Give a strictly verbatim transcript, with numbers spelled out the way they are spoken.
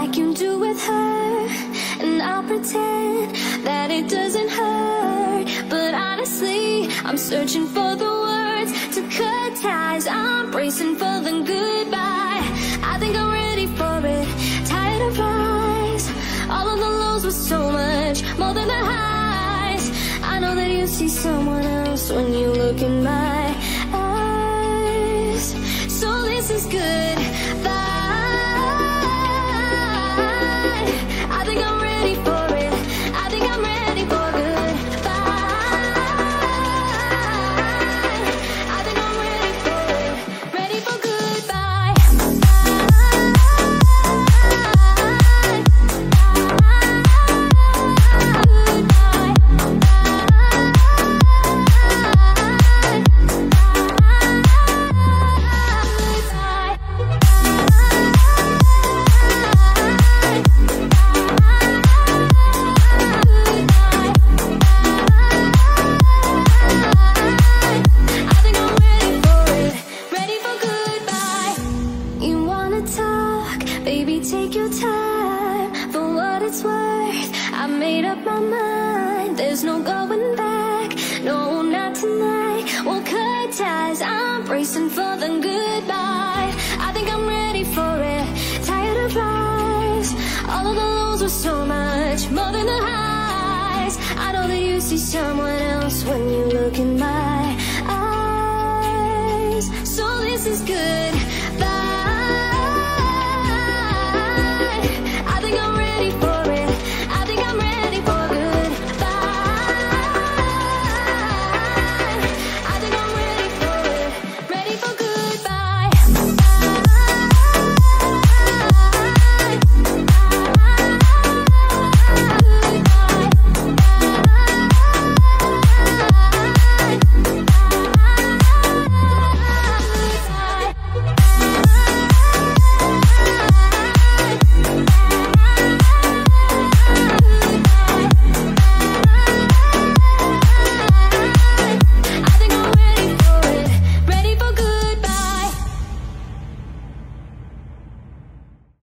like you do with her, and I'll pretend that it doesn't hurt. But honestly, I'm searching for the words to cut ties. I'm bracing for the goodbye. I think I'm ready for it. Tired of lies. All of the lows were so much more than the highs. I know that you see someone else when you look in my eyes. So this is goodbye. I think I'm ready for it. I think I'm ready for goodbye. I think I'm ready for it. Ready for goodbye. Good.